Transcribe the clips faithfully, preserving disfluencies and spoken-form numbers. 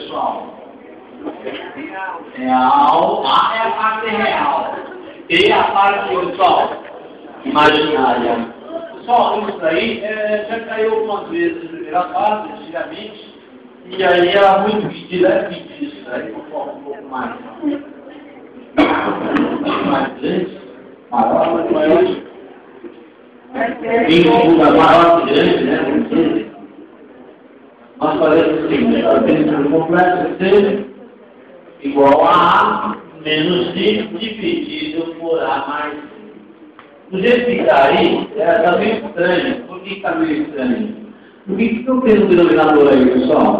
the song. Now, I am at the hell. They are fighting the song. Imaginária. Só isso daí, é, já caiu algumas vezes na primeira fase, antigamente, e aí era muito diretamente isso daí, eu falo um pouco mais. Mais grande, maior, maior. Vínculo maior que grande, né? Nós fazemos assim, a dentro do complexo ser igual a A menos I dividido por A mais I. Do jeito que está aí, está meio estranho. Por que está meio estranho? Por que que eu tenho um denominador aí, pessoal?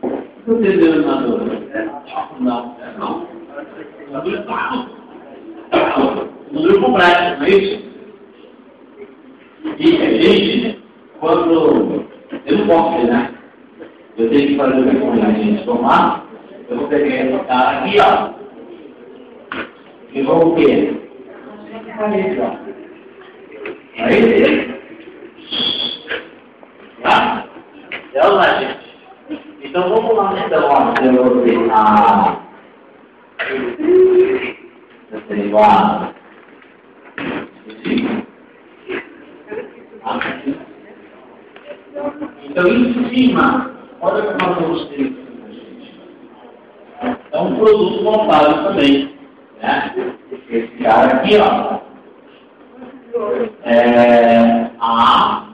Por que eu tenho um denominador? É não, é não. É número complexo, não é isso? E a gente, quando... Eu não posso ver, né? Eu tenho que fazer o que com a gente tomar. Eu vou pegar esse cara aqui, ó. E vou o quê? Aí, tá? É lá, gente. Então vamos lá, então, ó. Eu vou pegar. Eu tenho lá. Então, em cima, olha como nós vamos ter aqui, gente. É um produto montado também, né? Esse cara aqui, ó. É A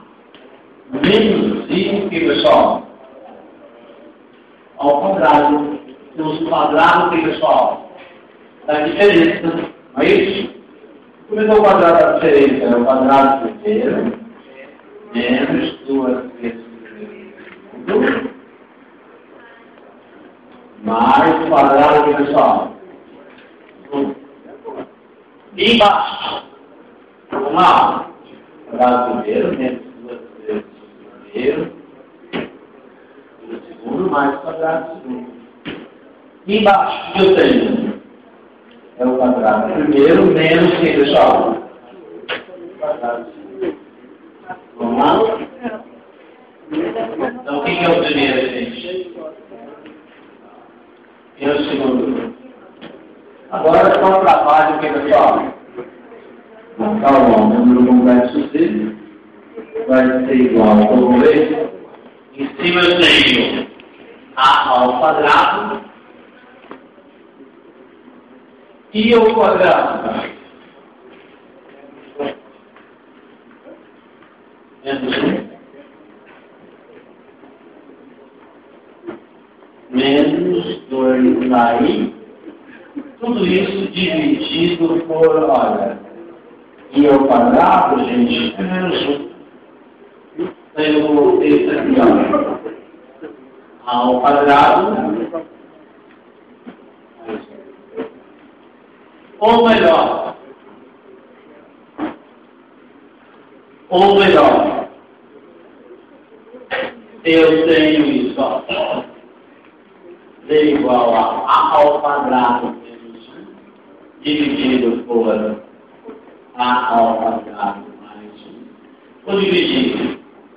menos I, o que, pessoal? Ao contrário, temos o quadrado, o que, pessoal? Da diferença, não é isso? Como é que é o quadrado da diferença? É o quadrado primeiro menos duas vezes segundo mais o quadrado, o que, pessoal? E embaixo. Vamos lá. Quadrado primeiro, menos duas vezes primeiro. O segundo mais o quadrado do segundo. E embaixo, o que eu tenho? É o quadrado primeiro, menos o que, pessoal? O quadrado segundo. Vamos lá? Então, o que é o primeiro, gente? E é o segundo? Agora é só um trabalho aqui, pessoal. Então, o número complexo dele vai ser igual ao número. Em cima eu tenho A ao quadrado. I ao quadrado. Menos um. Menos dois na I. Tudo isso dividido por, olha, I ao quadrado, gente, é menos um. Aí eu vou ter isso aqui, ó. A ao quadrado. Ou melhor. Ou melhor. Eu tenho isso, ó. D igual a A ao quadrado. Dividido por A ao quadrado mais um. Vou dividir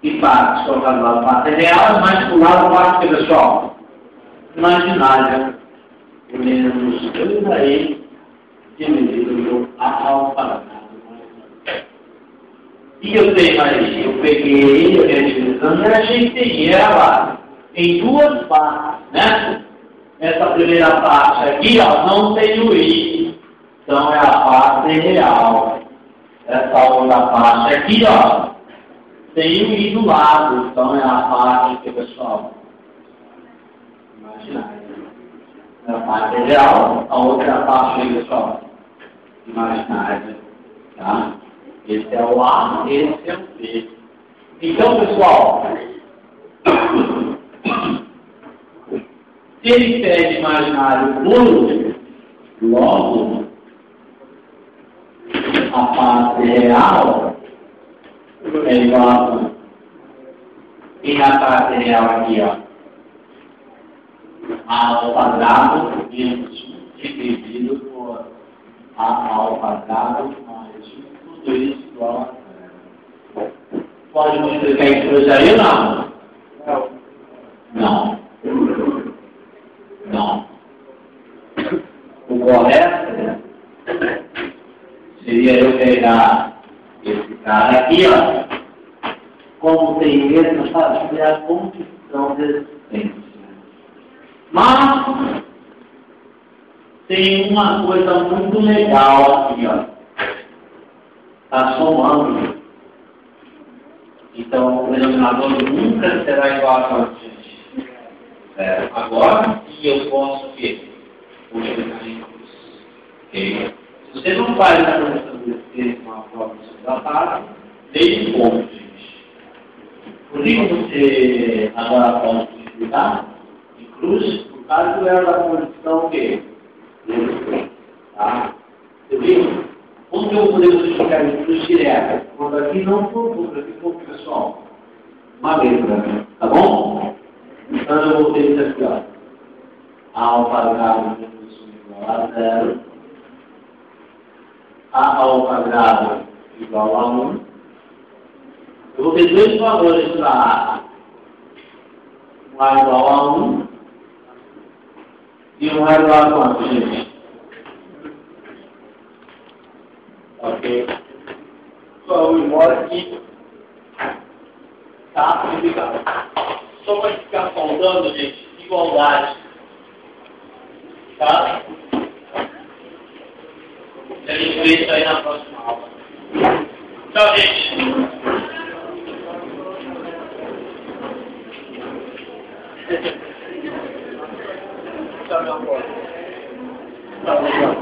e parte, colocar do lado material, mais para o lado parte, pessoal. Imaginária. Menos dois aí, dividido por A ao quadrado mais um. E eu tenho aí, eu peguei a minha divisão e ajeitei ela em duas partes, né? Essa primeira parte aqui, ó, não tem o I. Então, é a parte real. Essa outra parte aqui, ó, tem o I do lado. Então, é a parte que, pessoal, imaginária. É a parte real, a outra parte aí, pessoal, imaginária. Tá? Esse é o A, esse é o B. Então, pessoal, se ele pede imaginário puro, logo, a parte real é igual a um. E na parte real aqui, ó, A ao quadrado menos um dividido por A ao quadrado mais um, tudo isso igual a zero. Pode multiplicar isso aí ou não? Não. Não. correta, seria eu pegar esse cara aqui, ó, como tem mesmo, sabe, que é a condição da existência. Mas tem uma coisa muito legal aqui, ó, tá somando. Então, o denominador nunca será igual a quantidade. É, agora, e eu posso o quê? Multiplicar em dois. Se você não faz a correção de ter uma prova da parte, desde o ponto, gente. Por que você agora pode multiplicar em cruz? No caso, é da condição o quê? Tá? Entendeu? Onde eu poderia multiplicar em cruz direta? Quando aqui não for, quando aqui for, pessoal. Uma letra, tá bom? Então eu vou ter isso aqui, ó. A ao quadrado menos um igual a zero. A ao quadrado igual a um. Eu vou ter dois valores para A. Um A igual a um. E um A igual a quanto, gente? Ok. Só o embora aqui. Tá complicado. Só para ficar faltando, gente, igualdade. Tá? A gente vê isso aí na próxima aula. Tchau, gente. Tchau, meu amor. Tchau, meu amor.